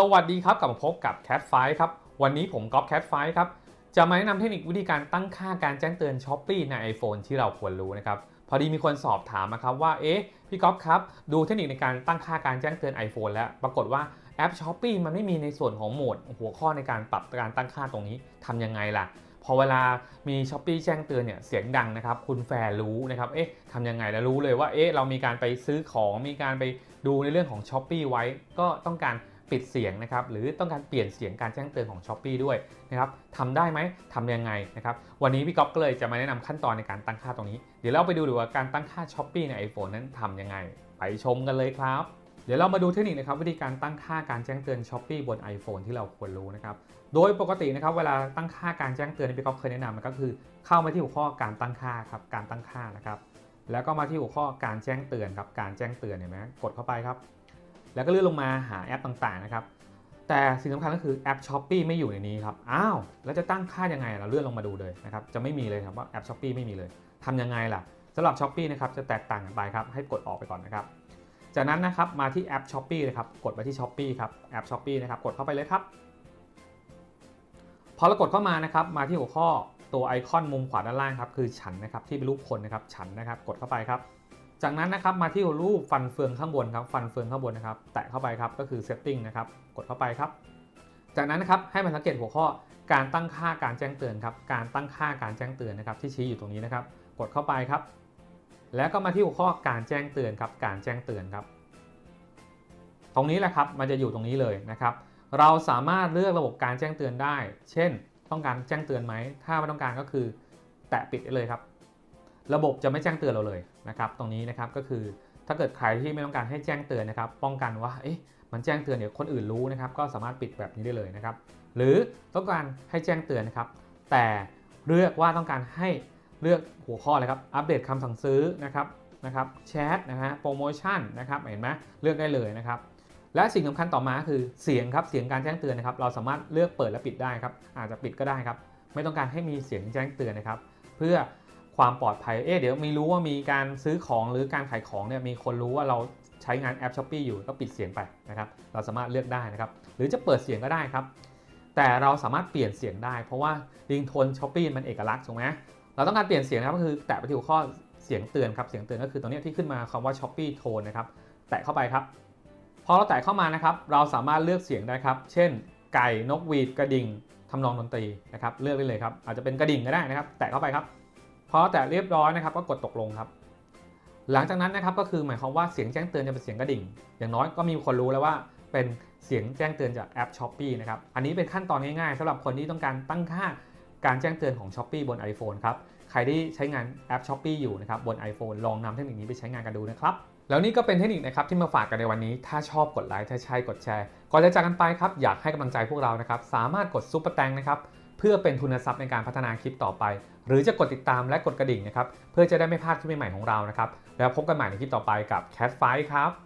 สวัสดีครับกลับมาพบกับ Catfight ครับวันนี้ผมก๊อฟ Catfight ครับจะมาแนะนำเทคนิควิธีการตั้งค่าการแจ้งเตือน Shopee ใน iPhone ที่เราควรรู้นะครับพอดีมีคนสอบถามมาครับว่าพี่ก๊อฟครับดูเทคนิคในการตั้งค่าการแจ้งเตือน iPhone แล้วปรากฏว่าแอป Shopee มันไม่มีในส่วนของโหมดหัวข้อในการปรับการตั้งค่าตรงนี้ทำยังไงล่ะพอเวลามี Shopee แจ้งเตือนเนี่ยเสียงดังนะครับคุณแฟนรู้นะครับทำยังไงแล้วรู้เลยว่าเรามีการไปซื้อของมีการไปดูในเรื่องของ Shopee ไว้ก็ต้องการปิดเสียงนะครับหรือต้องการเปลี่ยนเสียงการแจ้งเตือนของ Shopee ด้วยนะครับทำได้ไหมทำยังไงนะครับวันนี้พี่ก๊อฟก็เลยจะมาแนะนำขั้นตอนในการตั้งค่าตรงนี้เดี๋ยวเราไปดูว่าการตั้งค่า Shopee ใน iPhone นั้นทำยังไงไปชมกันเลยครับเดี๋ยวเรามาดูเทคนิคนะครับวิธีการตั้งค่าการแจ้งเตือน Shopee บน iPhone ที่เราควรรู้นะครับโดยปกตินะครับเวลาตั้งค่าการแจ้งเตือนพี่ก๊อฟเคยแนะนำมันก็คือเข้ามาที่หัวข้อการตั้งค่าครับการตั้งค่านะครับแล้วก็มาที่หัวข้อการแจ้งเตือนครับการแจ้งเตือนเห็นไหมกดเข้าไปครับแล้วก็เลื่อนลงมาหาแอปต่างๆนะครับแต่สิ่งสำคัญก็คือแอป Shopee ไม่อยู่ในนี้ครับอ้าวแล้วจะตั้งค่ายังไงเราเลื่อนลงมาดูเลยนะครับจะไม่มีเลยครับว่าแอป Shopee ไม่มีเลยทำยังไงล่ะสำหรับ Shopee นะครับจะแตกต่างกันไปครับให้กดออกไปก่อนนะครับจากนั้นนะครับมาที่แอป Shopee เลยครับกดไปที่ Shopee ครับแอป Shopee นะครับกดเข้าไปเลยครับพอเรากดเข้ามานะครับมาที่หัวข้อตัวไอคอนมุมขวาด้านล่างครับคือฉันนะครับที่เป็นรูปคนนะครับฉันนะครับกดเข้าไปครับจากนั้นนะครับมาที่รูปฟันเฟืองข้างบนครับฟันเฟืองข้างบนนะครับแตะเข้าไปครับก็คือ setting นะครับกดเข้าไปครับจากนั้นนะครับให้มันสังเกตหัวข้อการตั้งค่าการแจ้งเตือนครับการตั้งค่าการแจ้งเตือนนะครับที่ชี้อยู่ตรงนี้นะครับกดเข้าไปครับแล้วก็มาที่หัวข้อการแจ้งเตือนครับการแจ้งเตือนครับตรงนี้แหละครับมันจะอยู่ตรงนี้เลยนะครับเราสามารถเลือกระบบการแจ้งเตือนได้เช่นต้องการแจ้งเตือนไหมถ้าไม่ต้องการก็คือแตะปิดเลยครับระบบจะไม่แจ้งเตือนเราเลยนะครับตรงนี้นะครับก็คือถ้าเกิดใครที่ไม่ต้องการให้แจ้งเตือนนะครับป้องกันว่ามันแจ้งเตือนเดี๋ยวคนอื่นรู้นะครับก็สามารถปิดแบบนี้ได้เลยนะครับหรือต้องการให้แจ้งเตือนนะครับแต่เลือกว่าต้องการให้เลือกหัวข้อเลยครับอัปเดตคำสั่งซื้อนะครับแชทนะฮะโปรโมชั่นนะครับเห็นไหมเลือกได้เลยนะครับและสิ่งสำคัญต่อมาคือเสียงครับเสียงการแจ้งเตือนนะครับเราสามารถเลือกเปิดและปิดได้ครับอาจจะปิดก็ได้ครับไม่ต้องการให้มีเสียงแจ้งเตือนนะครับเพื่อความปลอดภัยเดี๋ยวมีรู้ว่ามีการซื้อของหรือการขายของเนี่ยมีคนรู้ว่าเราใช้งานแอป Shopee อยู่ก็ปิดเสียงไปนะครับเราสามารถเลือกได้นะครับหรือจะเปิดเสียงก็ได้ครับแต่เราสามารถเปลี่ยนเสียงได้เพราะว่าริงโทน Shopee มันเอกลักษณ์ถูกไหมเราต้องการเปลี่ยนเสียงนะครับก็คือแตะไปที่หัวข้อเสียงเตือนครับเสียงเตือนก็คือตรงนี้ที่ขึ้นมาคำว่า Shopee Tone นะครับแตะเข้าไปครับพอเราแตะเข้ามานะครับเราสามารถเลือกเสียงได้ครับเช่นไก่นกหวีดกระดิ่งทำนองดนตรีนะครับเลือกได้เลยครับอาจจะเป็นกระดิ่งก็ได้นะครับแตะเข้าไปครับพอแต่เรียบร้อยนะครับก็กดตกลงครับหลังจากนั้นนะครับก็คือหมายความว่าเสียงแจ้งเตือนจะเป็นเสียงกระดิ่งอย่างน้อยก็มีคนรู้แล้วว่าเป็นเสียงแจ้งเตือนจากแอป Shopee นะครับอันนี้เป็นขั้นตอนง่ายๆสำหรับคนที่ต้องการตั้งค่าการแจ้งเตือนของ Shopee บน iPhone ครับใครที่ใช้งานแอป Shopee อยู่นะครับบน iPhone ลองนำเทคนิคนี้ไปใช้งานกันดูนะครับแล้วนี่ก็เป็นเทคนิคนะครับที่มาฝากกันในวันนี้ถ้าชอบกดไลค์ถ้าใช่กดแชร์ก่อนจะจากกันไปครับอยากให้กำลังใจพวกเรานะครับสามารถกดซุปเปอร์แตงนะครับเพื่อเป็นทุนทรัพย์ในการพัฒนาคลิปต่อไปหรือจะกดติดตามและกดกระดิ่งนะครับเพื่อจะได้ไม่พลาดคลิปใหม่ๆของเรานะครับแล้วพบกันใหม่ในคลิปต่อไปกับ Catfight ครับ